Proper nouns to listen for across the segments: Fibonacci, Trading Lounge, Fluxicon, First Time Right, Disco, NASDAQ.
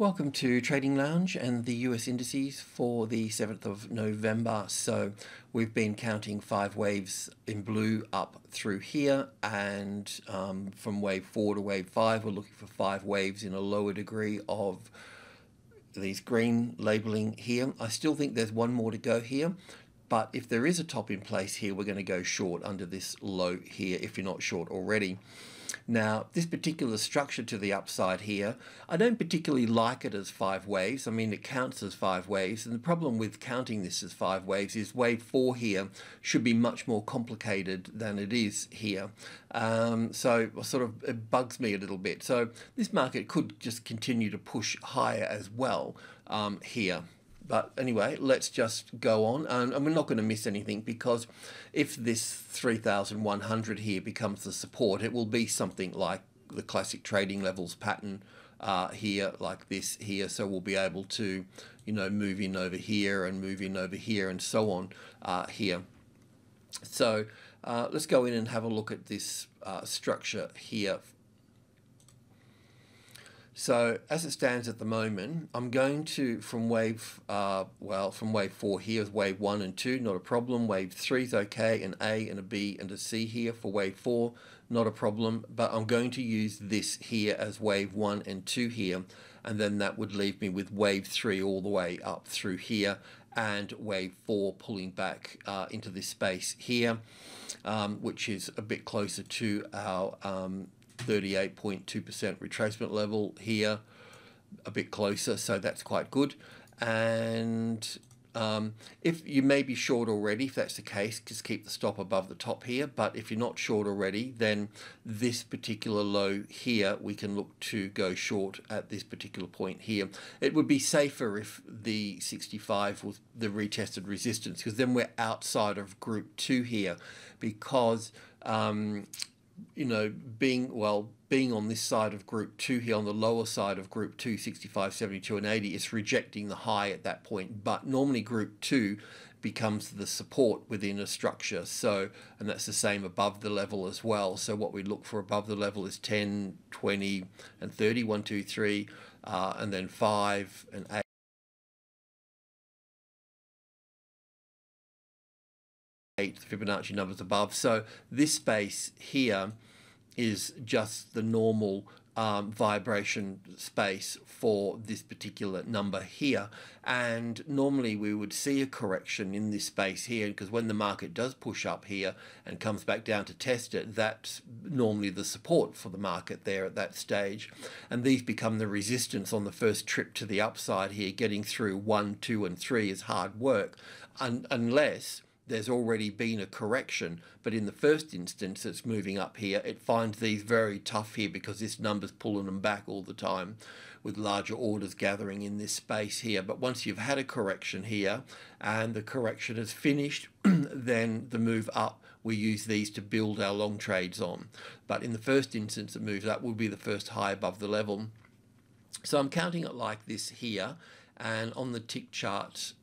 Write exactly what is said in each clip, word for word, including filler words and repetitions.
Welcome to Trading Lounge and the U S indices for the seventh of November. So we've been counting five waves in blue up through here, and um, from wave four to wave five, we're looking for five waves in a lower degree of these green labeling here. I still think there's one more to go here, but if there is a top in place here, we're going to go short under this low here if you're not short already. Now, this particular structure to the upside here, I don't particularly like it as five waves. I mean, it counts as five waves, and the problem with counting this as five waves is wave four here should be much more complicated than it is here. Um, so sort of it bugs me a little bit. So this market could just continue to push higher as well um, here. But anyway, let's just go on, and, and we're not going to miss anything, because if this three thousand one hundred here becomes the support, it will be something like the classic trading levels pattern uh, here, like this here. So we'll be able to, you know, move in over here and move in over here and so on uh, here. So uh, let's go in and have a look at this uh, structure here. So as it stands at the moment, I'm going to, from wave, uh, well, from wave four here is wave one and two, not a problem. Wave three is okay, an A and a B and a C here for wave four, not a problem. But I'm going to use this here as wave one and two here, and then that would leave me with wave three all the way up through here, and wave four pulling back uh, into this space here, um, which is a bit closer to our um, thirty-eight point two percent retracement level here, a bit closer, so that's quite good. And um, if you may be short already, if that's the case, just keep the stop above the top here. But if you're not short already, then this particular low here, we can look to go short at this particular point here. It would be safer if the sixty-five was the retested resistance, because then we're outside of group two here, because um, you know, being, well, being on this side of group two here, on the lower side of group two, sixty-five, seventy-two and eighty, it's rejecting the high at that point. But normally group two becomes the support within a structure. So, and that's the same above the level as well. So what we look for above the level is ten, twenty and thirty, one, two, three, uh, and then five and eight. The Fibonacci numbers above. So this space here is just the normal um, vibration space for this particular number here, and normally we would see a correction in this space here, because when the market does push up here and comes back down to test it, that's normally the support for the market there at that stage, and these become the resistance on the first trip to the upside here. Getting through one, two and three is hard work, un unless there's already been a correction. But in the first instance, it's moving up here. It finds these very tough here, because this number's pulling them back all the time, with larger orders gathering in this space here. But once you've had a correction here and the correction is finished, then the move up, we use these to build our long trades on. But in the first instance, it moves up will be the first high above the level. So I'm counting it like this here, and on the tick chart.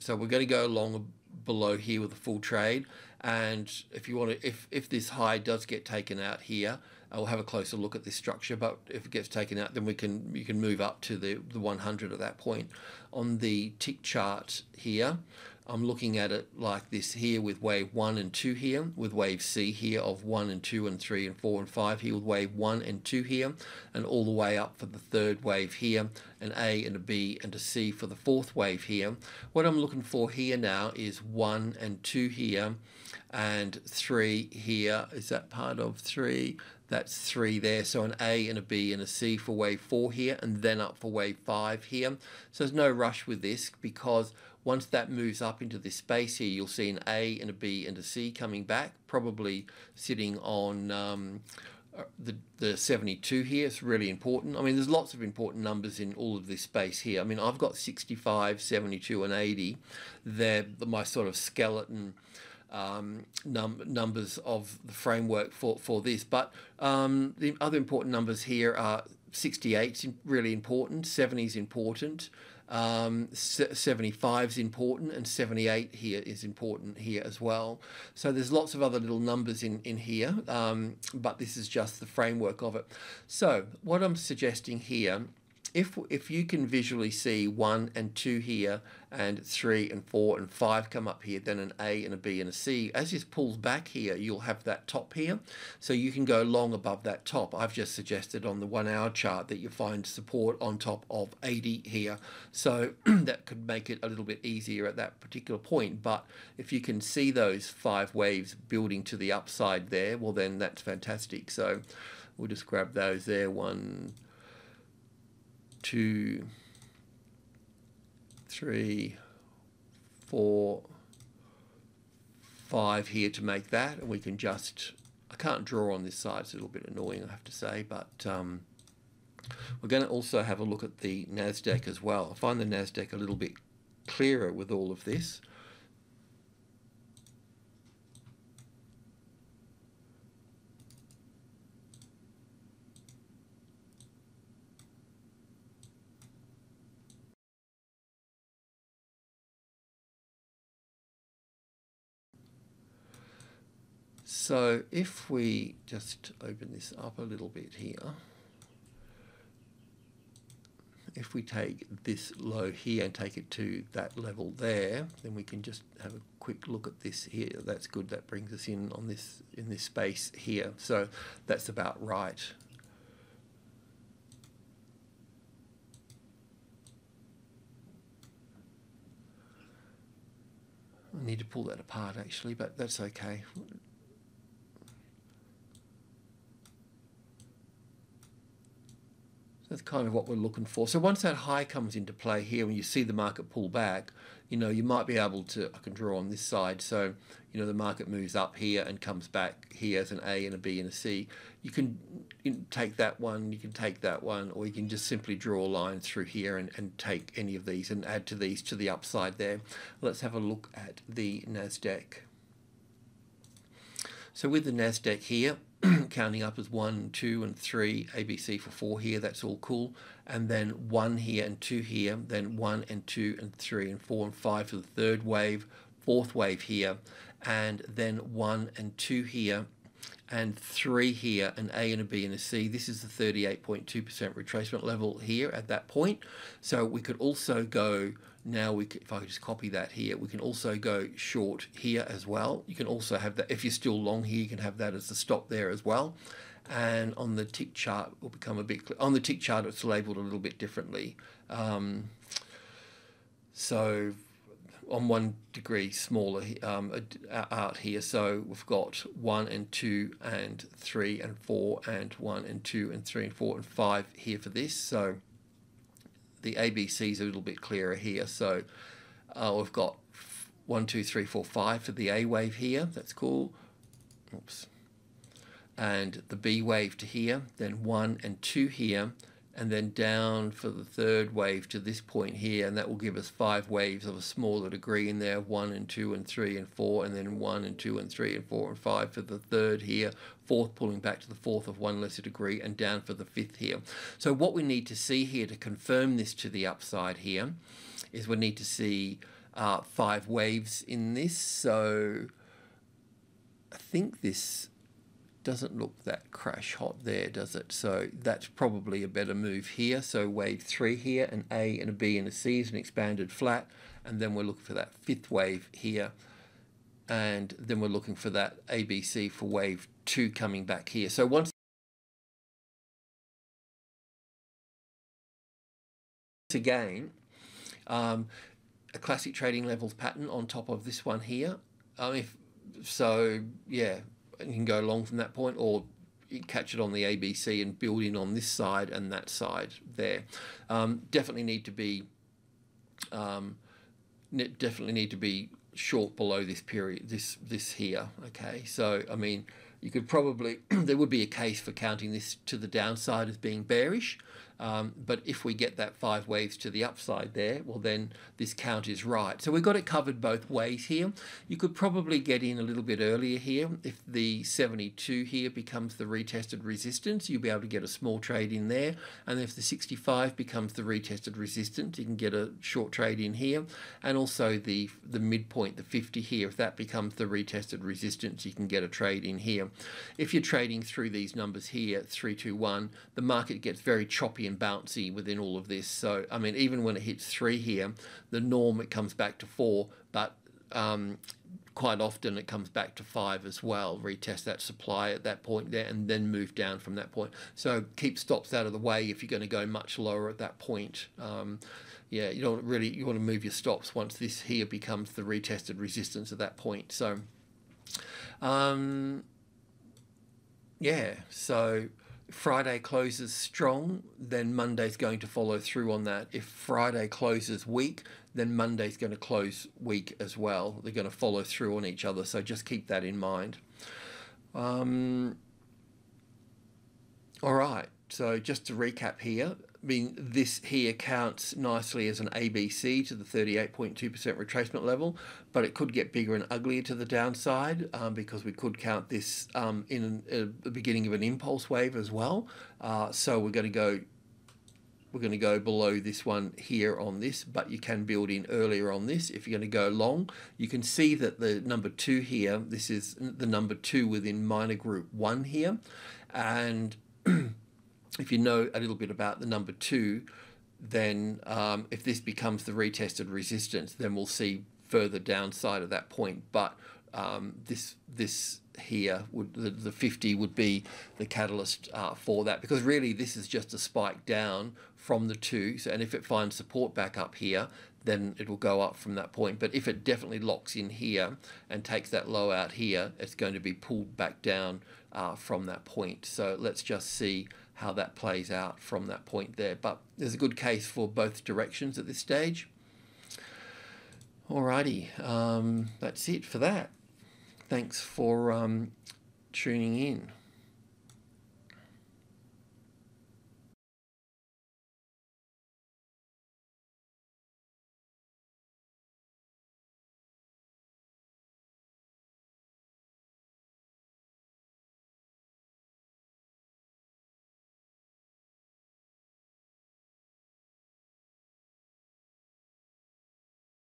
So we're going to go along below here with a full trade, and if you want to, if if this high does get taken out here, I'll have a closer look at this structure. But if it gets taken out, then we can you can move up to the the one hundred at that point. On the tick chart here, I'm looking at it like this here, with wave one and two here, with wave C here of one and two and three and four and five here, with wave one and two here, and all the way up for the third wave here, an A and a B and a C for the fourth wave here. What I'm looking for here now is one and two here and three here. Is that part of three? That's three there. So an A and a B and a C for wave four here, and then up for wave five here. So there's no rush with this, because once that moves up into this space here, you'll see an A and a B and a C coming back, probably sitting on um, the, the seventy-two here. It's really important. I mean, there's lots of important numbers in all of this space here. I mean, I've got sixty-five, seventy-two and eighty. They're my sort of skeleton um, num numbers of the framework for, for this. But um, the other important numbers here are sixty-eight's really important, seventy's important, um seventy-five's important, and seventy-eight here is important here as well. So there's lots of other little numbers in in here, um but this is just the framework of it. So what I'm suggesting here if if you can visually see one and two here and three and four and five come up here, then an A and a B and a C, as this pulls back here, you'll have that top here, so you can go long above that top. I've just suggested on the one hour chart that you find support on top of eighty here, so that could make it a little bit easier at that particular point. But if you can see those five waves building to the upside there, well then that's fantastic. So we'll just grab those there, one, two, three, four, five here to make that, and we can just, I can't draw on this side, it's a little bit annoying I have to say, but um, we're going to also have a look at the NASDAQ as well. I find the NASDAQ a little bit clearer with all of this. So if we just open this up a little bit here, if we take this low here and take it to that level there, then we can just have a quick look at this here. That's good. That brings us in on this, in this space here. So that's about right. I need to pull that apart actually, but that's okay. That's kind of what we're looking for. So once that high comes into play here, when you see the market pull back, you know, you might be able to, I can draw on this side, so, you know, the market moves up here and comes back here as an A and a B and a C. You can, you can take that one, you can take that one, or you can just simply draw lines through here and, and take any of these and add to these to the upside there. Let's have a look at the NASDAQ. So with the NASDAQ here, counting up as one, two, and three, A B C for four here, that's all cool. And then one here and two here, then one and two and three and four and five for the third wave, fourth wave here, and then one and two here, and three here, an A and a B and a C. This is the thirty-eight point two percent retracement level here at that point. So we could also go, now we could, if I could just copy that here, we can also go short here as well. You can also have that, if you're still long here, you can have that as the stop there as well. And on the tick chart, it will become a bit, on the tick chart, it's labeled a little bit differently. Um, so on one degree smaller um, out here, so we've got one and two and three and four and one and two and three and four and five here for this. So the A B C's a little bit clearer here, so uh, we've got one, two, three, four, five for the A wave here, that's cool. Oops. And the B wave to here, then one and two here, and then down for the third wave to this point here, and that will give us five waves of a smaller degree in there, one and two and three and four, and then one and two and three and four and five for the third here, fourth pulling back to the fourth of one lesser degree, and down for the fifth here. So what we need to see here to confirm this to the upside here is we need to see uh, five waves in this. So I think this doesn't look that crash hot there, does it? So that's probably a better move here. So wave three here, an A and a B and a C is an expanded flat, and then we're looking for that fifth wave here, and then we're looking for that A B C for wave two coming back here. So once again, um, a classic trading levels pattern on top of this one here. Um, if so, yeah, you can go long from that point, or you catch it on the A B C and build in on this side and that side there. Um, definitely need to be um, definitely need to be short below this period, this this here. Okay, so I mean, you could probably there would be a case for counting this to the downside as being bearish, um, but if we get that five waves to the upside there, well then this count is right. So we've got it covered both ways here. You could probably get in a little bit earlier here. If the seventy-two here becomes the retested resistance, you'll be able to get a small trade in there, and if the sixty-five becomes the retested resistance, you can get a short trade in here, and also the the midpoint, the fifty here, if that becomes the retested resistance, you can get a trade in here. If you're trading through these numbers here, three, two, one, the market gets very choppy and and bouncy within all of this. So, I mean, even when it hits three here, the norm, it comes back to four, but um, quite often it comes back to five as well. Retest that supply at that point there and then move down from that point. So keep stops out of the way if you're going to go much lower at that point. Um, yeah, you don't really, you want to move your stops once this here becomes the retested resistance at that point. So, um, yeah, so Friday closes strong, then Monday's going to follow through on that. If Friday closes weak, then Monday's going to close weak as well. They're going to follow through on each other, so just keep that in mind. Um, all right, so just to recap here, I mean, this here counts nicely as an A B C to the thirty-eight point two percent retracement level, but it could get bigger and uglier to the downside um, because we could count this um, in an, a, the beginning of an impulse wave as well. Uh, so we're going to go, we're going to go below this one here on this, but you can build in earlier on this if you're going to go long. You can see that the number two here, this is the number two within minor group one here, and if you know a little bit about the number two, then um, if this becomes the retested resistance, then we'll see further downside at that point. But um, this this here, would the, the fifty would be the catalyst uh, for that, because really this is just a spike down from the two. So, and if it finds support back up here, then it will go up from that point. But if it definitely locks in here and takes that low out here, it's going to be pulled back down uh, from that point. So let's just see how that plays out from that point there. But there's a good case for both directions at this stage. Alrighty, um, that's it for that. Thanks for um, tuning in.